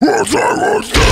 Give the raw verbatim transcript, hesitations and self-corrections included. What I was.